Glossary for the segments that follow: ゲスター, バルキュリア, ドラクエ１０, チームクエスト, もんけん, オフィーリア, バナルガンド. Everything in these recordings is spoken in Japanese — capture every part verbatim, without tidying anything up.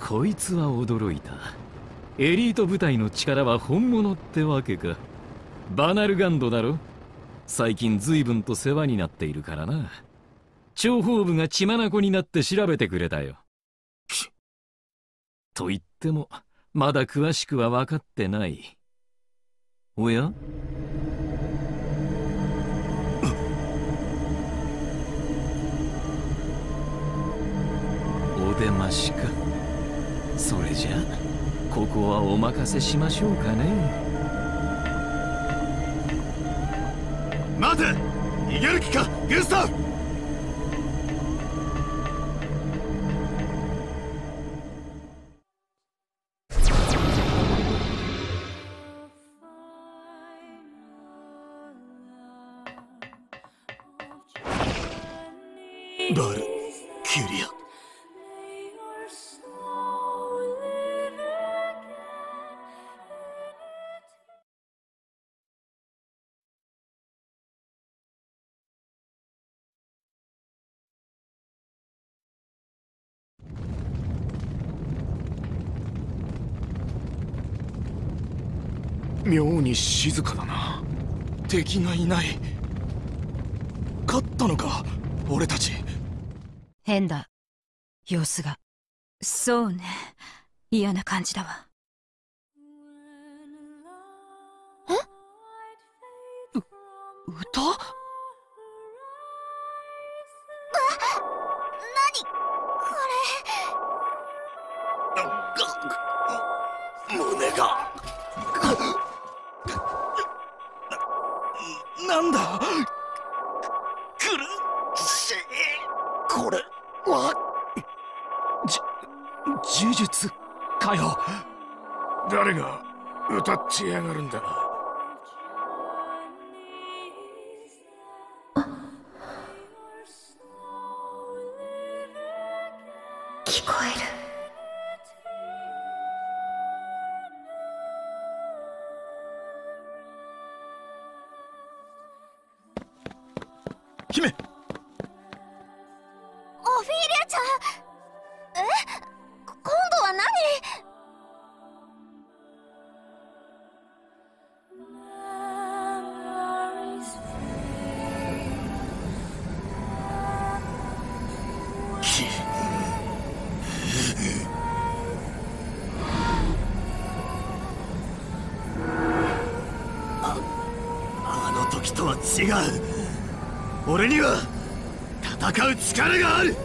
こいつは驚いた。エリート部隊の力は本物ってわけか。バナルガンドだろ。最近随分と世話になっているからな。諜報部が血眼になって調べてくれたよ。と言ってもまだ詳しくは分かってない。おや、お出ましか。それじゃあここはお任せしましょうかね。待て、逃げる気か、ゲスター。バルキュリア。妙に静かだな。敵がいない。勝ったのか俺たち。変だ、様子が。そうね、嫌な感じだわ。えう歌な、何これ。胸がなんだ、苦しい。これはじ呪術かよ。誰が歌っちやがるんだ。聞こえる。姫、オフィーリアちゃん。え、今度は何。きあ、あの時とは違う。俺には戦う力がある。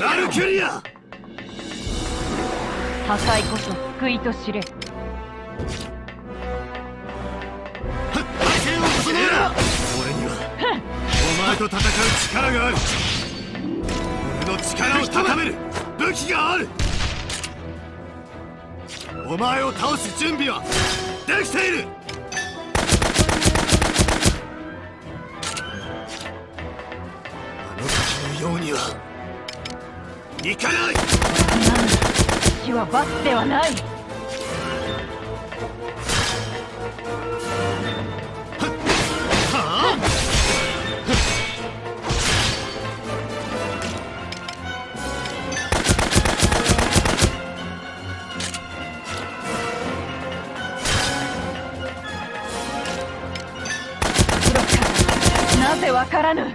バルキュリア、破壊こそ救いと知れ。俺にはお前と戦う力がある。俺の力を高める武器がある。お前を倒す準備はできている。あの時のようには行かない。死は罰ではない。なぜわからぬ。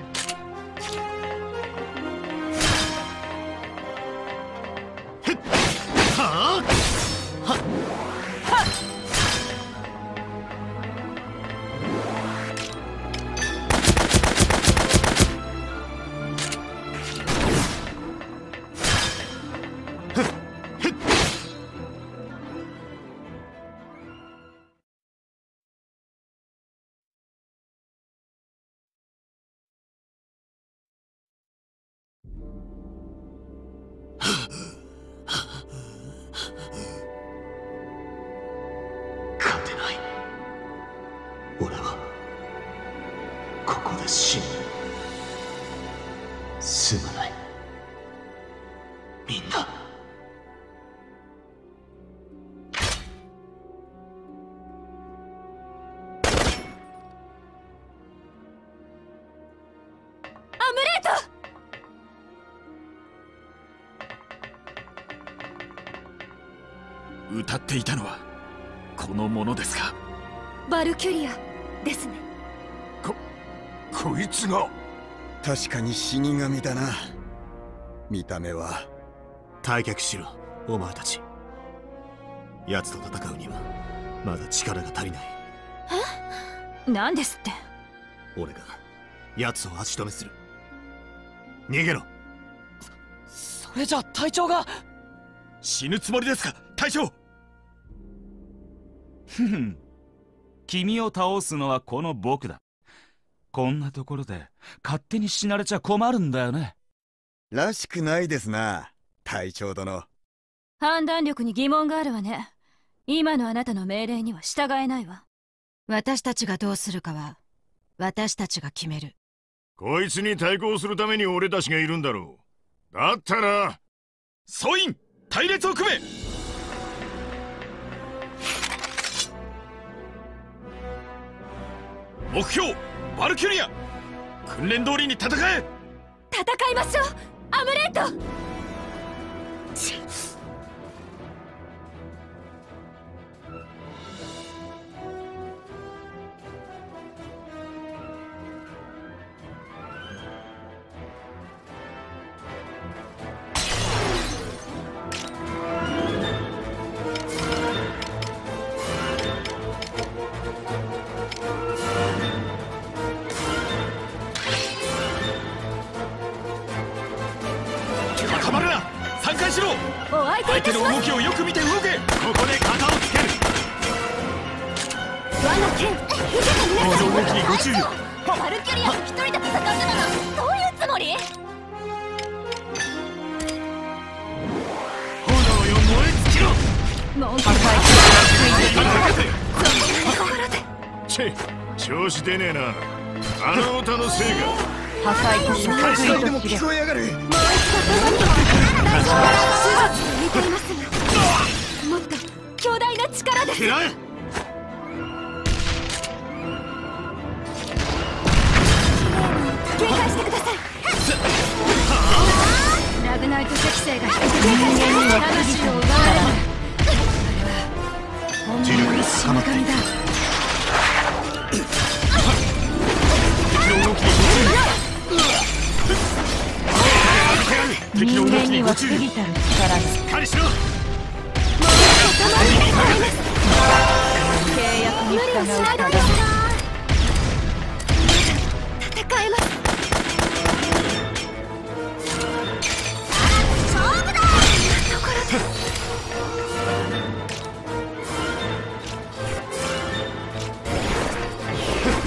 が死ぬ。すまない、みんな。歌っていたのはこのものですか？バルキュリアですね。ここいつが確かに死神だな。見た目は。退却しろ、お前たち。奴と戦うにはまだ力が足りない。え？何ですって。俺が奴を足止めする。逃げろ。 そ, それじゃ隊長が死ぬつもりですか、隊長。ふん、君を倒すのはこの僕だ。こんなところで勝手に死なれちゃ困るんだよね。らしくないですな、隊長殿。判断力に疑問があるわね。今のあなたの命令には従えないわ。私たちがどうするかは私たちが決める。こいつに対抗するために俺たちがいるんだろう。だったら総員隊列を組め。目標、バルキュリア。訓練通りに戦え。戦いましょう、アムレット。相手の動きをよく見て動け。ここで型をつける。ワンの剣、この動きにご注意。バルキュリアと一人で戦うならどういうつもり？炎よ燃え尽きろ。文句は一つだけ。調子出ねえな、あの歌のせいか。破壊と破壊でも聞こえやがる。もう一度どうぞ。手術に似ていますが、もっと強大な力です。嫌い。警戒してください。ラグナイト石星が人間に魂を奪われる。それは本物の死神だ。敵の動きにご注意。人間には過ぎたる力。しっかりしろ。もう契約に従うためだ。戦えます。勝負だ。ところで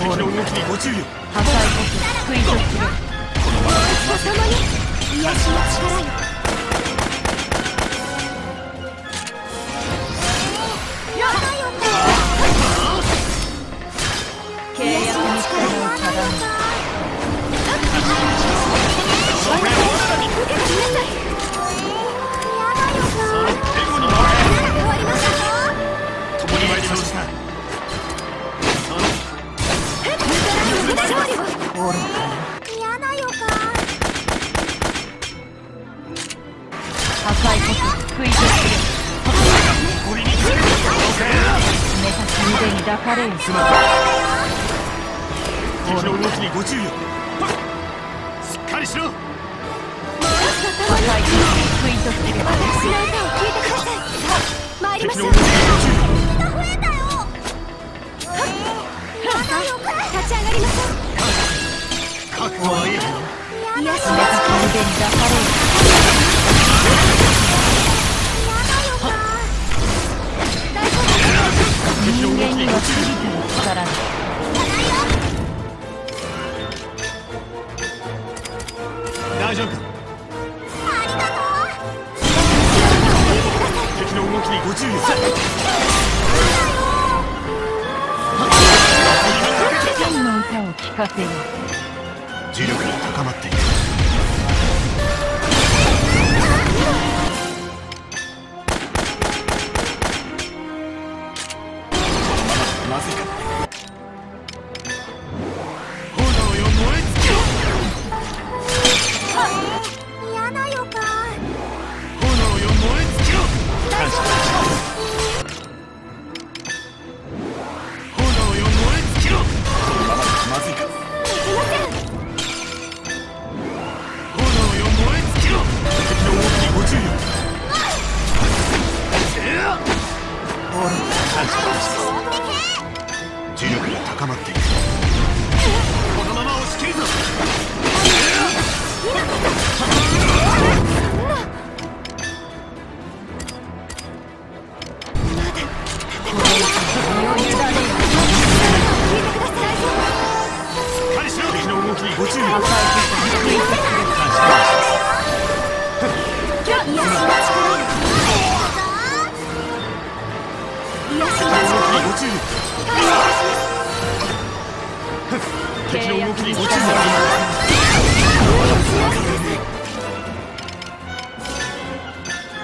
俺の動きにご注意を。破壊と食い止める。もう一度共に癒しの力よ。契約に力をただめ。破壊こそ食い止める。目指す腕に抱かれる。敵の動きにご注意を。しっかりしろ。破壊こそ食い止める。私の歌を聴いてください。参りましょう。敵が増えたよ。立ち上がりましょう。覚悟はいい。癒しの力で目指す腕に抱かれる。人間には過ぎてもつからない。大丈夫か？ありがとう。敵の動きにご注意を。天の歌ンを聞かせよう。呪力が高まっている。まずいか。炎よ、燃え尽きろ。嫌な予感。炎よ、燃え尽きろ。感謝。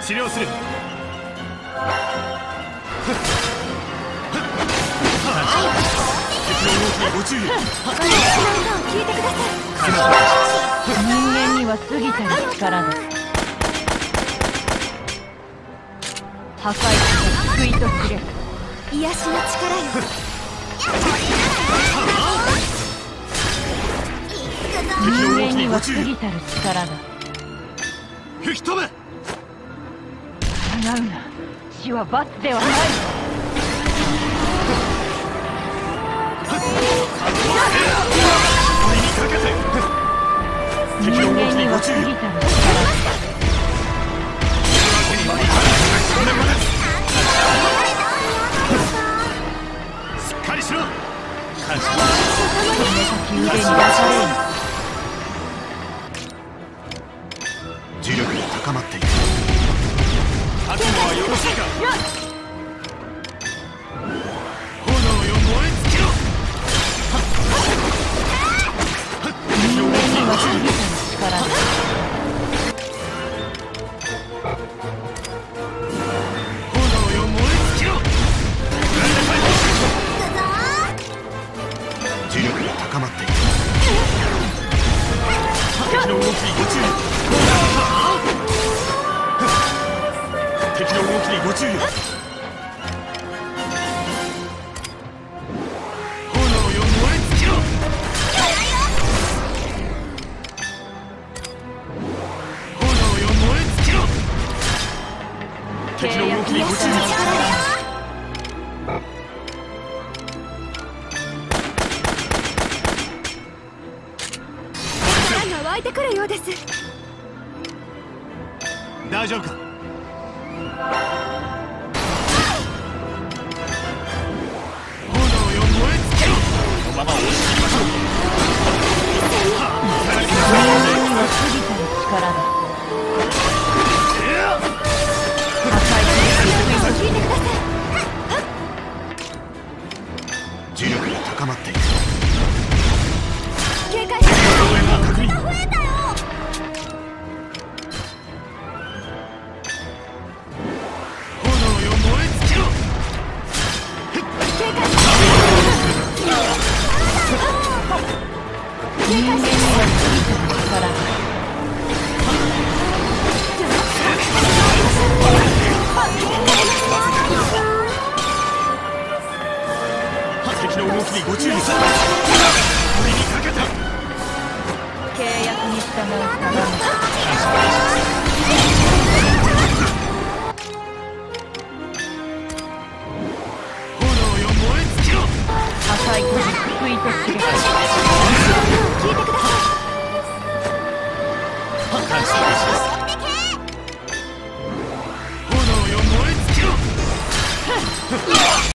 治療する。人間には過ぎたる力が。破壊する救いとすれ。癒しの力よ。人間には過ぎたる力が。吹き飛べ。 違うな。死は罰ではない。人間には過ぎたる力。しっかりしろ。感謝。この先腕に出される。呪力が高まっている。 悪魔はよろしいか。炎よ、燃え尽きろ。人間には過ぎたる力だ。炎よ、燃え尽きろ。呪力が高まっている。敵の動きにご注意。 敵の動きにご注意。炎よ、燃え尽きろ。炎よ、燃え尽きろ。敵の動きにご注意。何が湧いてくるようです。大丈夫か。 呪力が高まっている。警戒して。また増えたよ。炎よ、燃え尽きろ。警戒して。人間には過ぎたる力。 ご注意さ。俺にかけた。契約に従う鏡。炎よ、燃え尽きろ。赤い鳥、救いとすれ。